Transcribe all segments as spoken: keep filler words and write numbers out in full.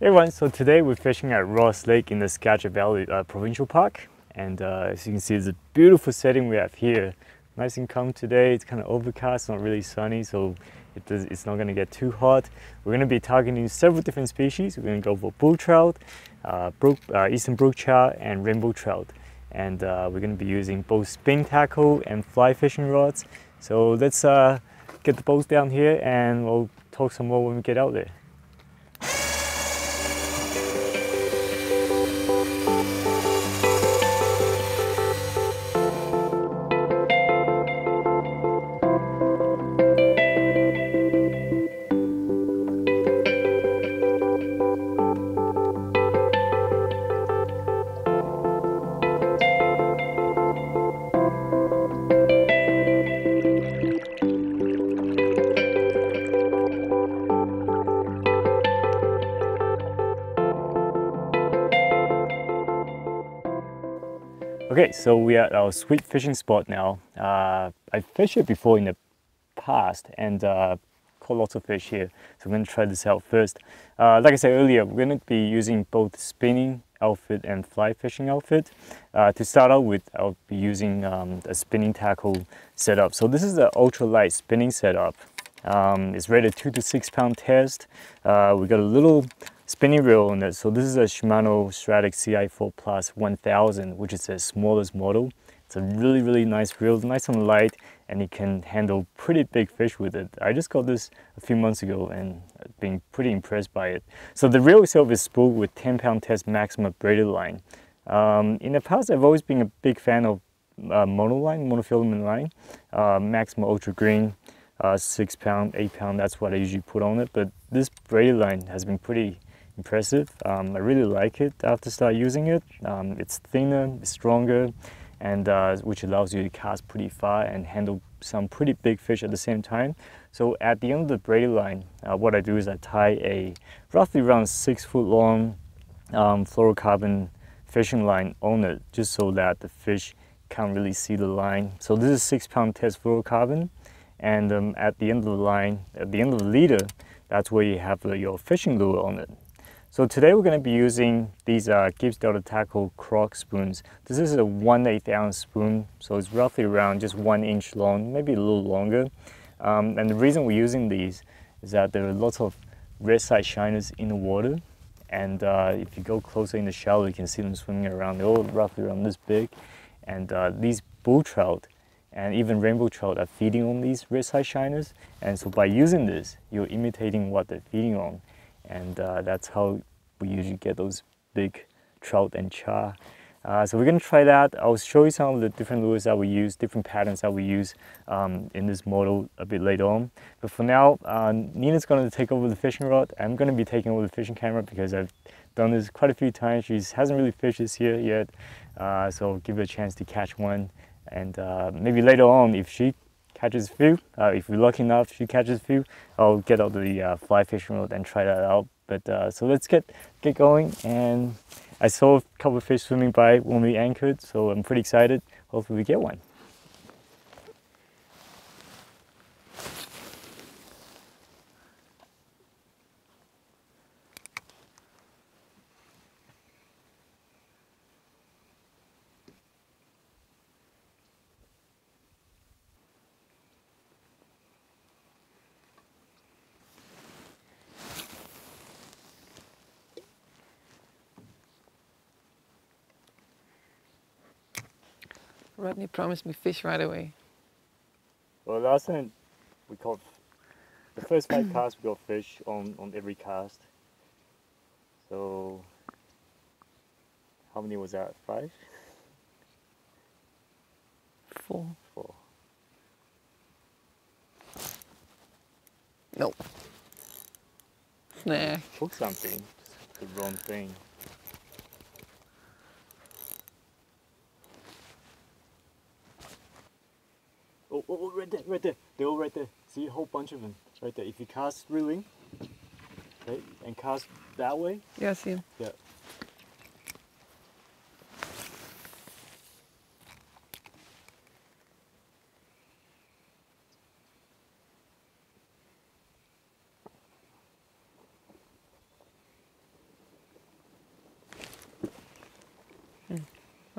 Hey everyone, so today we're fishing at Ross Lake in the Skagit Valley uh, Provincial Park, and uh, as you can see, it's a beautiful setting we have here. Nice and calm today. It's kind of overcast, not really sunny, so it does, it's not going to get too hot. We're going to be targeting several different species. We're going to go for bull trout, uh, brook, uh, eastern brook trout, and rainbow trout, and uh, we're going to be using both spin tackle and fly fishing rods. So let's uh, get the boats down here, and we'll talk some more when we get out there. Okay, so we are at our sweet fishing spot now. Uh, I fished it before in the past and uh, caught lots of fish here. So I'm going to try this out first. Uh, like I said earlier, we're going to be using both spinning outfit and fly fishing outfit. Uh, to start out with, I'll be using um, a spinning tackle setup. So this is the ultra light spinning setup. Um, it's rated two to six pound test. Uh, we got a little spinning reel on this. So this is a Shimano Stradic C I four plus one thousand, which is the smallest model. It's a really, really nice reel, nice and light, and it can handle pretty big fish with it. I just got this a few months ago and been pretty impressed by it. So the reel itself is spooled with ten pound test Maxima braided line. Um, in the past, I've always been a big fan of uh, monoline, monofilament line, uh, Maxima Ultra Green. Uh, six pound, eight pound, that's what I usually put on it. But this braided line has been pretty impressive. Um, I really like it after start using it. Um, it's thinner, it's stronger, and uh, which allows you to cast pretty far and handle some pretty big fish at the same time. So at the end of the braided line, uh, what I do is I tie a roughly around six foot long um, fluorocarbon fishing line on it, just so that the fish can't really see the line. So this is six pound test fluorocarbon. And um, at the end of the line, at the end of the leader, that's where you have uh, your fishing lure on it. So today we're going to be using these uh, Gibbs Delta Tackle Croc spoons. This is a one eighth ounce spoon, so it's roughly around just one inch long, maybe a little longer. Um, and the reason we're using these is that there are lots of red side shiners in the water. And uh, if you go closer in the shallow, you can see them swimming around. They're all roughly around this big. And uh, these bull trout and even rainbow trout are feeding on these red side shiners, and so by using this, you're imitating what they're feeding on, and uh, that's how we usually get those big trout and char. Uh, so we're going to try that. I'll show you some of the different lures that we use, different patterns that we use um, in this model a bit later on. But for now, uh, Nina's going to take over the fishing rod. I'm going to be taking over the fishing camera because I've done this quite a few times. She hasn't really fished this year yet, uh, so I'll give her a chance to catch one. And uh, maybe later on, if she catches a few, uh, if we're lucky enough, she catches a few, I'll get out the uh, fly fishing rod and try that out. But uh, so let's get get going. And I saw a couple of fish swimming by when we anchored, so I'm pretty excited. Hopefully we get one. Rodney promised me fish right away. Well, last time we caught the first five casts, we got fish on, on every cast. So, how many was that? Five? Four. Four. Nope. Snack. Hook something. Just the wrong thing. Oh, oh, oh, right there, right there. They're all right there. See a whole bunch of them right there. If you cast reeling, right, and cast that way. Yeah, I see them. Yeah.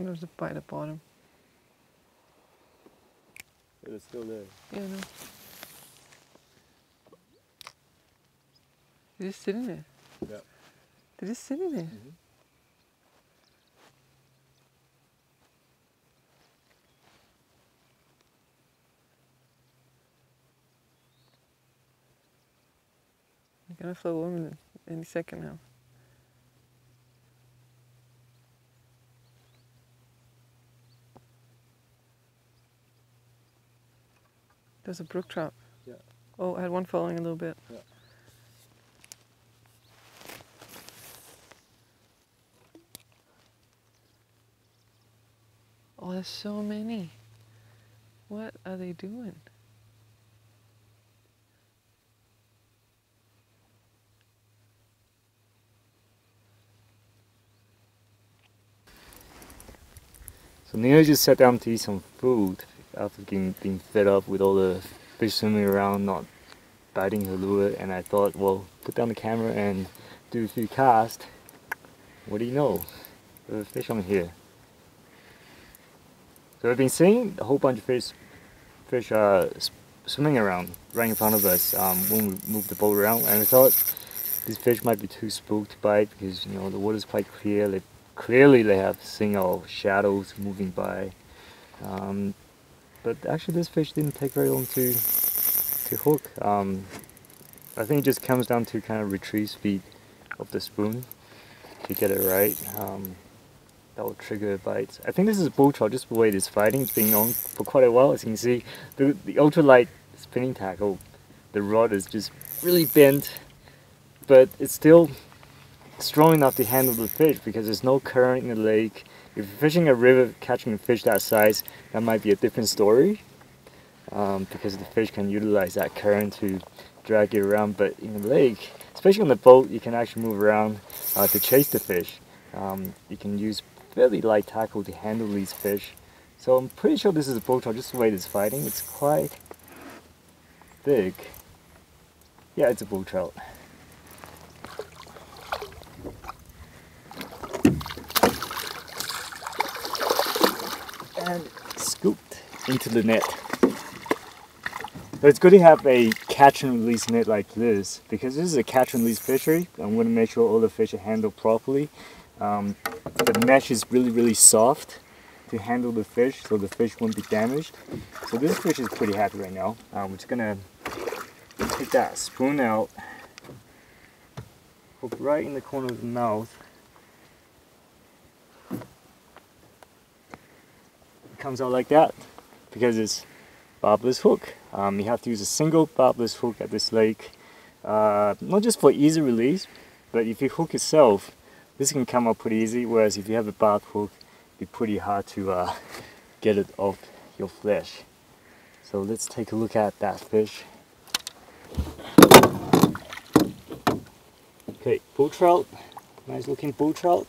And there's a bite at bottom. And it's still there. Yeah, no. They're just sitting there. Yeah. They're just sitting there. Mm-hmm. I'm gonna float over them any second now. There's a brook trout. Yeah. Oh, I had one following a little bit. Yeah. Oh, there's so many. What are they doing? So Nina just sat down to eat some food after getting, being fed up with all the fish swimming around, not biting her lure, and I thought, well, put down the camera and do a few casts. What do you know? There's a fish on here. So I've been seeing a whole bunch of fish, fish uh, swimming around right in front of us um, when we moved the boat around, and I thought these fish might be too spooked to bite because, you know, the water's quite clear. They Clearly they have seen our shadows moving by, um, but actually this fish didn't take very long to to hook. Um, I think it just comes down to kind of retrieve speed of the spoon to get it right. Um, that will trigger bites. I think this is a bull trout, just the way it is fighting. It's been on for quite a while. As you can see, the, the ultralight spinning tackle, the rod is just really bent, but it's still strong enough to handle the fish because there's no current in the lake. If you're fishing a river, catching a fish that size, that might be a different story, um, because the fish can utilize that current to drag you around. But in the lake, especially on the boat, you can actually move around uh, to chase the fish. Um, you can use fairly light tackle to handle these fish. So I'm pretty sure this is a bull trout, just the way it's fighting. It's quite big. Yeah, it's a bull trout. And scooped into the net. But it's good to have a catch and release net like this, because this is a catch and release fishery. I'm going to make sure all the fish are handled properly. Um, the mesh is really, really soft to handle the fish, so the fish won't be damaged. So this fish is pretty happy right now. Um, we're just going to take that spoon out, hook right in the corner of the mouth. Comes out like that because it's barbless hook. Um, you have to use a single barbless hook at this lake, uh, not just for easy release, but if you hook yourself, this can come up pretty easy, whereas if you have a barb hook, it'd be pretty hard to uh, get it off your flesh. So let's take a look at that fish. Okay, bull trout, nice looking bull trout.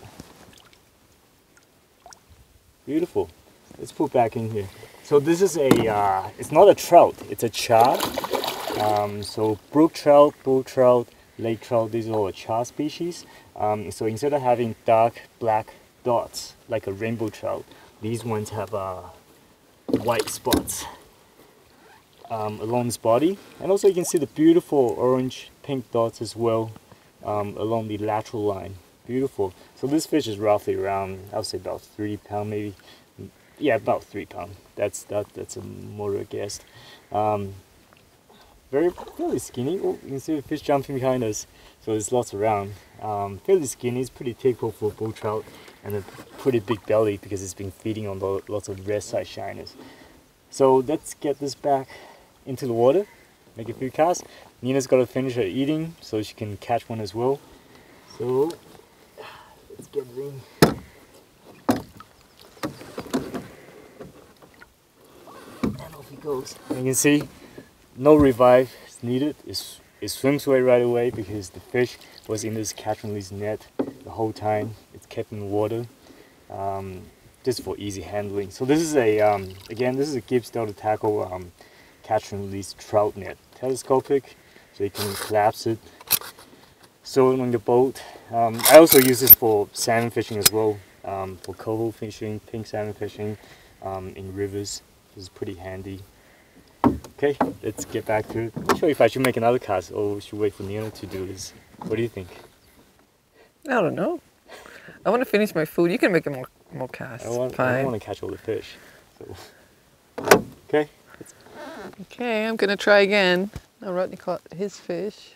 Beautiful. Let's put back in here. So this is a, uh, it's not a trout, it's a char. Um, so brook trout, bull trout, lake trout, these are all a char species. Um, so instead of having dark black dots, like a rainbow trout, these ones have uh, white spots um, along its body. And also you can see the beautiful orange pink dots as well um, along the lateral line. Beautiful. So this fish is roughly around, I would say about three pound maybe. Yeah, about three pound. That's that. That's a moderate guess. Um, very fairly skinny. Oh, you can see the fish jumping behind us. So there's lots around. Um, fairly skinny. It's pretty typical for a bull trout, and a pretty big belly because it's been feeding on lots of red side shiners. So let's get this back into the water. Make a few casts. Nina's got to finish her eating so she can catch one as well. So let's get it in. Goes. You can see no revive is needed. It, it swims away right away because the fish was in this catch and release net the whole time. It's kept in the water um, just for easy handling. So this is a, um, again, this is a Gibbs Delta Tackle um, catch and release trout net. Telescopic, so you can collapse it. So on the boat. Um, I also use this for salmon fishing as well. um, for coho fishing, pink salmon fishing um, in rivers. This is pretty handy. Okay, let's get back to it. I'm sure if I should make another cast or should wait for Nina to do this. What do you think? I don't know. I want to finish my food. You can make a more, more cast. I want, Fine. I want to catch all the fish. So. Okay. Okay, I'm going to try again. Now Rodney caught his fish.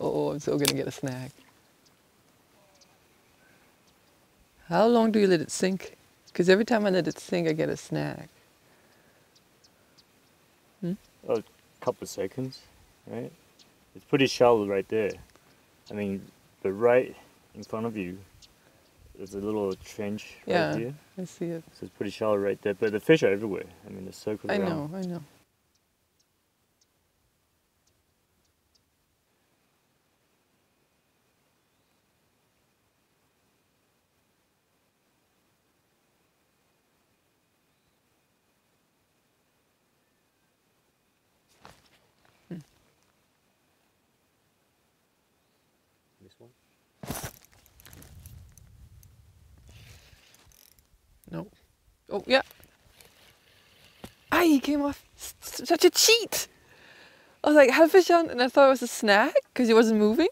Oh, I'm still going to get a snack. How long do you let it sink? Because every time I let it sink, I get a snack. Hmm? Oh, a couple of seconds, right? It's pretty shallow right there. I mean, but right in front of you, there's a little trench yeah, right here. Yeah, I see it. So it's pretty shallow right there, but the fish are everywhere. I mean, they're circling around. I know, I know. No. Oh, yeah. Ah, he came off. Such a cheat! I was like, had a fish on, and I thought it was a snack because he wasn't moving.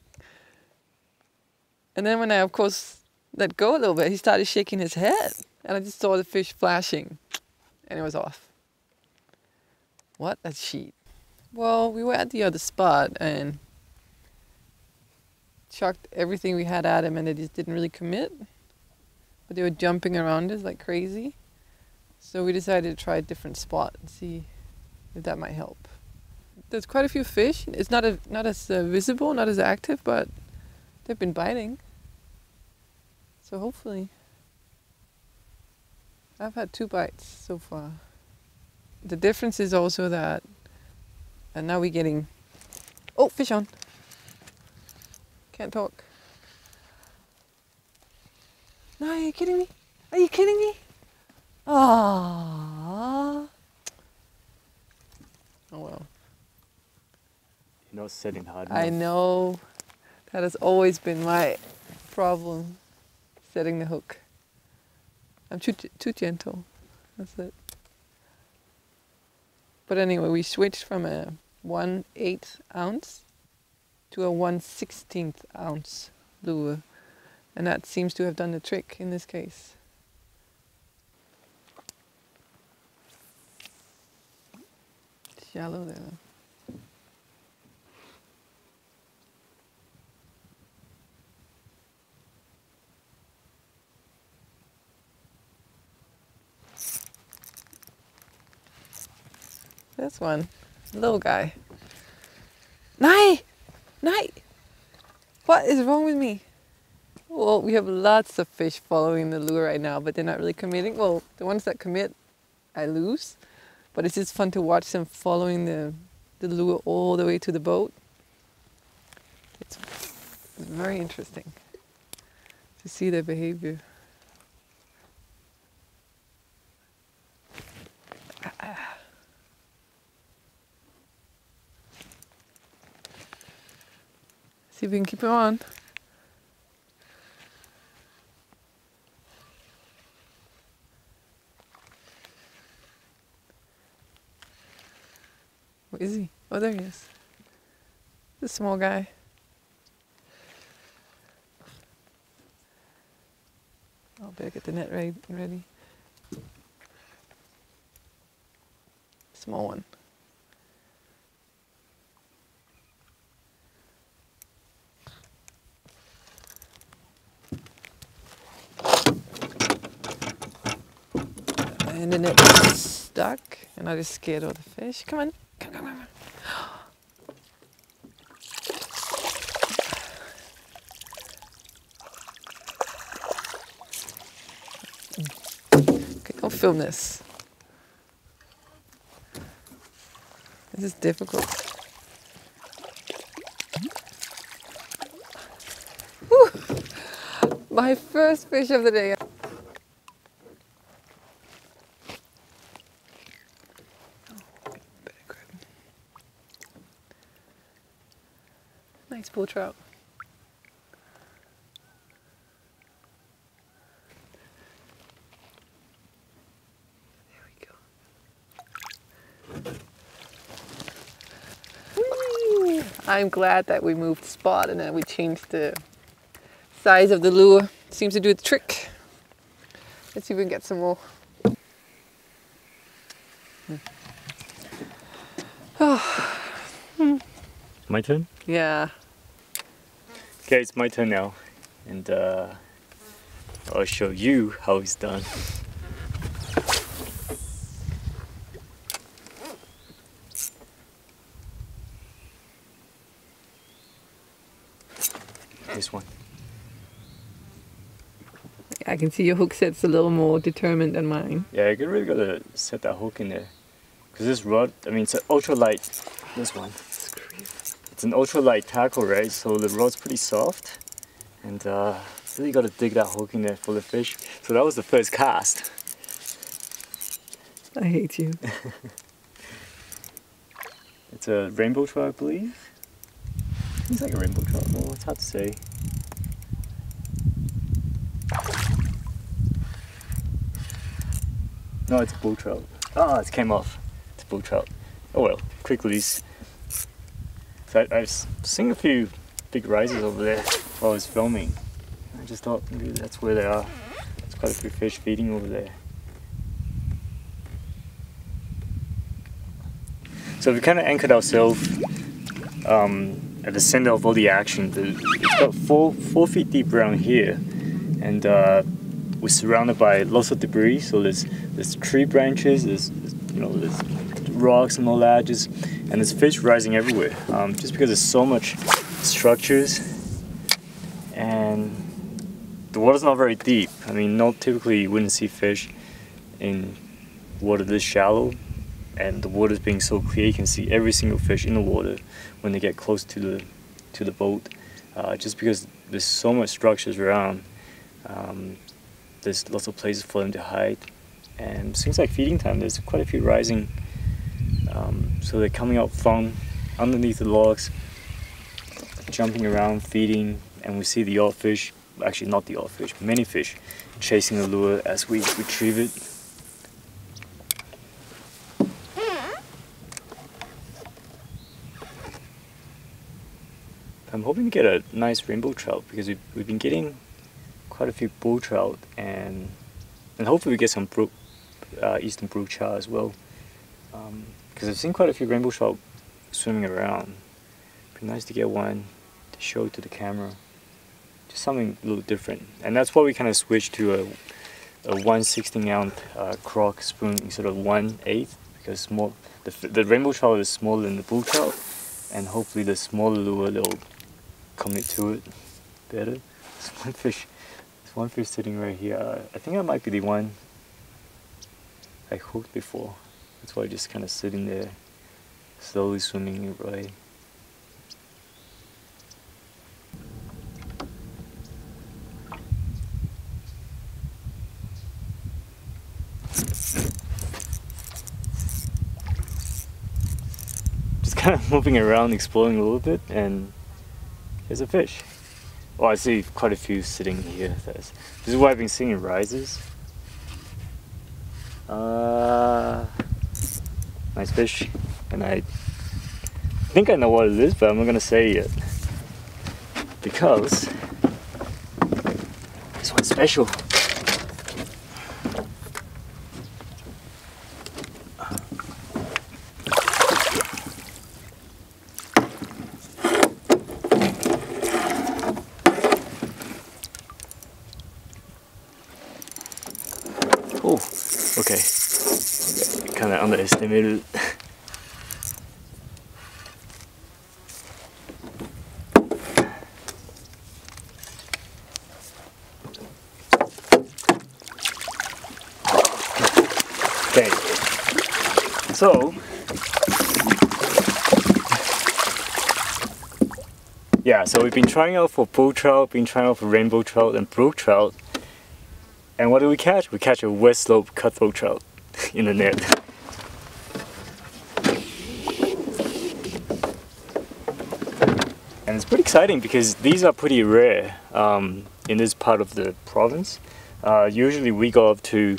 And then when I, of course, let go a little bit, he started shaking his head. And I just saw the fish flashing, and it was off. What a cheat. Well, we were at the other spot and chucked everything we had at him, and they just didn't really commit. But they were jumping around us like crazy. So we decided to try a different spot and see if that might help. There's quite a few fish. It's not, a, not as uh, visible, not as active, but they've been biting. So hopefully. I've had two bites so far. The difference is also that, and now we're getting, oh, fish on. Can't talk. No, are you kidding me? Are you kidding me? Ah! Oh well. You're not setting hard enough. I know. That has always been my problem. Setting the hook. I'm too too gentle. That's it. But anyway, we switched from a one eighth ounce to a one sixteenth ounce lure. And that seems to have done the trick in this case. Shallow there though. This one, little guy. Night, night. What is wrong with me? Well, we have lots of fish following the lure right now, but they're not really committing. Well, the ones that commit, I lose. But it's just fun to watch them following the, the lure all the way to the boat. It's very interesting to see their behavior. See if we can keep them on. Is he? Oh, there he is. The small guy. I'll better get the net ready. ready. Small one. And the net is stuck, and I just scared all the fish. Come on. Come, come, come, come. Okay, I'll film this. This is difficult. Whew. My first fish of the day. Nice bull trout. I'm glad that we moved spot and that we changed the size of the lure. Seems to do the trick. Let's see if we can get some more. Oh. My turn? Yeah. Okay, it's my turn now. And uh, I'll show you how it's done. This one. I can see your hook set's a little more determined than mine. Yeah, you really gotta set that hook in there. Because this rod, I mean, it's an ultralight, this one. It's an ultralight tackle, right? So the rod's pretty soft. And uh, really gotta dig that hook in there for the fish. So that was the first cast. I hate you. It's a rainbow trout, I believe. It's like a rainbow trout, well, it's hard to say. No, it's bull trout. Ah, it came off. It's bull trout. Oh well, quickly. So I, I've seen a few big risers over there while I was filming. I just thought maybe that's where they are. There's quite a few fish feeding over there. So we kind of anchored ourselves um, at the center of all the action. It's got four, four feet deep around here. And uh, we're surrounded by lots of debris, so there's there's tree branches, there's, you know, there's rocks and all that, just, and there's fish rising everywhere, um, just because there's so much structures, and the water's not very deep. I mean, not typically you wouldn't see fish in water this shallow, and the water's being so clear you can see every single fish in the water when they get close to the to the boat, uh, just because there's so much structures around. Um, There's lots of places for them to hide, and seems like feeding time. There's quite a few rising, um, so they're coming up from underneath the logs, jumping around, feeding, and we see the odd fish, actually not the odd fish, many fish chasing the lure as we retrieve it. I'm hoping to get a nice rainbow trout because we've, we've been getting quite a few bull trout, and and hopefully we get some brook, uh, eastern brook trout as well, because um, I've seen quite a few rainbow trout swimming around. Be nice to get one to show to the camera, just something a little different. And that's why we kind of switched to a, a one sixteenth ounce uh, croc spoon instead of one eighth, because small, the, the rainbow trout is smaller than the bull trout, and hopefully the smaller lure they'll commit to it better. It's one fish. One fish sitting right here. Uh, I think that might be the one I hooked before. That's why I'm just kind of sitting there, slowly swimming it right. Just kind of moving around, exploring a little bit, and here's a fish. Well, I see quite a few sitting here. This is why I've been seeing rises. Uh, nice fish, and I think I know what it is, but I'm not gonna say it because this one's special. Okay, kind of underestimated it. Okay, so yeah, so we've been trying out for bull trout, been trying out for rainbow trout and brook trout. And what do we catch? We catch a west slope cutthroat trout in the net. And it's pretty exciting because these are pretty rare um, in this part of the province. Uh, usually we go up to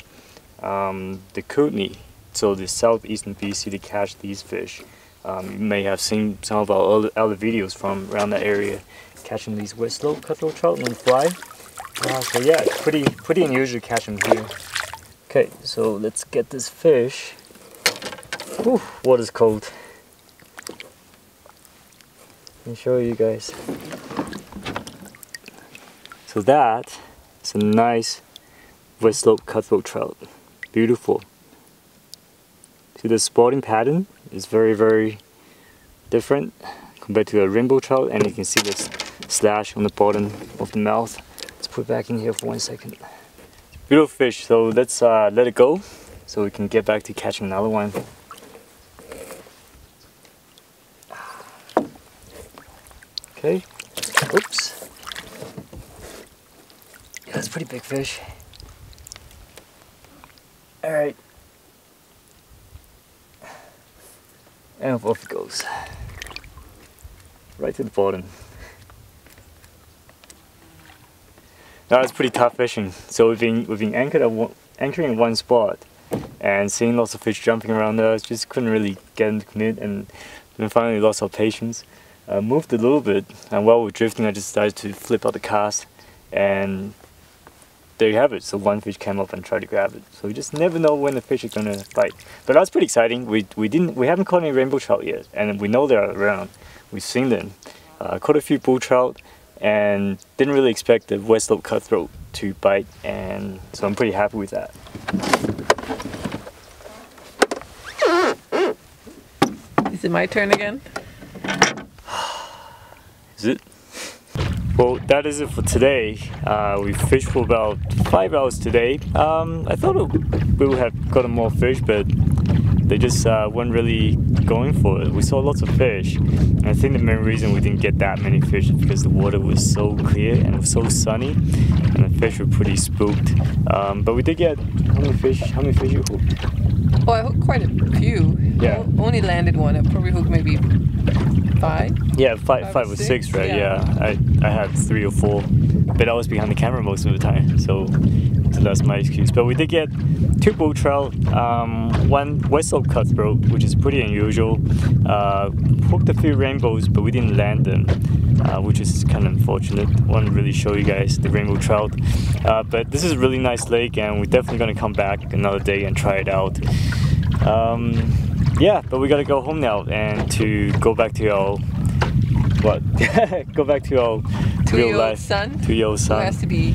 um, the Kootenay, so the southeastern B C, to catch these fish. Um, you may have seen some of our other, other videos from around that area catching these wet slope cutthroat trout on the fly. Uh, so yeah, it's pretty, pretty unusual to catch them here. Okay, so let's get this fish. Whew, water's cold. Let me show you guys. So that is a nice wet slope cutthroat trout. Beautiful. See, the spotting pattern is very, very different compared to a rainbow trout, and you can see this slash on the bottom of the mouth. Let's put it back in here for one second. Beautiful fish, so let's uh, let it go so we can get back to catching another one. Okay, oops. Yeah, that's a pretty big fish. All right. And off it goes. Right to the bottom. Now it's pretty tough fishing. So we've been we've been anchored at one, anchoring in one spot, and seeing lots of fish jumping around us. Just couldn't really get them to commit, and then finally lost our patience. Uh, moved a little bit, and while we were drifting, I just decided to flip out the cast, and there you have it. So one fish came up and tried to grab it. So you just never know when the fish are gonna bite. But that's pretty exciting. We we didn't we haven't caught any rainbow trout yet, and we know they're around. We've seen them. Uh, caught a few bull trout, and didn't really expect the west slope cutthroat to bite. And so I'm pretty happy with that. Is it my turn again? Is it? Well, that is it for today. Uh, we fished for about five hours today. Um, I thought we would have gotten more fish, but they just uh, weren't really going for it. We saw lots of fish, and I think the main reason we didn't get that many fish is because the water was so clear and it was so sunny, and the fish were pretty spooked. Um, but we did get how many fish? How many fish you hooked? Oh, I hooked quite a few. Yeah. O only landed one. I probably hooked maybe. Five? Yeah, five, five, five or six, six right? Yeah, yeah. I, I had three or four, but I was behind the camera most of the time, so, so that's my excuse. But we did get two bull trout, um, one west slope cutthroat, which is pretty unusual. Uh, hooked a few rainbows, but we didn't land them, uh, which is kind of unfortunate. I want to really show you guys the rainbow trout, uh, but this is a really nice lake, and we're definitely going to come back another day and try it out. Um, Yeah, but we gotta go home now and to go back to our what? go back to our real life. Son, to your son. Who has to be.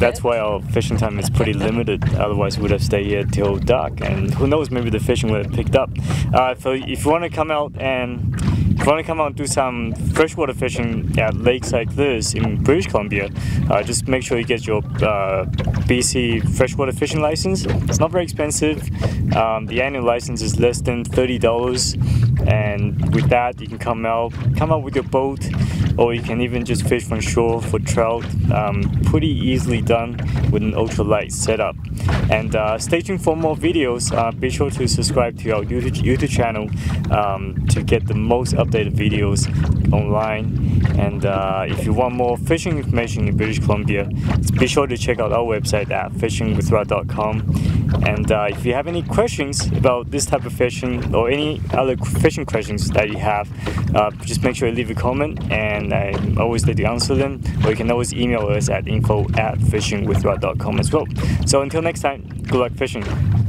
That's dead. Why our fishing time is pretty limited. Otherwise, we would have stayed here till dark, and who knows? Maybe the fishing would have picked up. Uh, so if you want to come out and if you want to come out and do some freshwater fishing at lakes like this in British Columbia, uh, just make sure you get your uh, B C freshwater fishing license. It's not very expensive. Um, the annual license is less than thirty dollars, and with that you can come out, come out with your boat, or you can even just fish from shore for trout. Um, pretty easily done with an ultralight setup. And uh, stay tuned for more videos. Uh, be sure to subscribe to our YouTube, YouTube channel um, to get the most updated videos online. And uh, if you want more fishing information in British Columbia, be sure to check out our website at fishing with rod dot com. And uh, if you have any questions questions about this type of fishing or any other fishing questions that you have, uh, just make sure you leave a comment, and I always let you answer them, or you can always email us at info at fishing with rod dot com as well. So until next time, good luck fishing.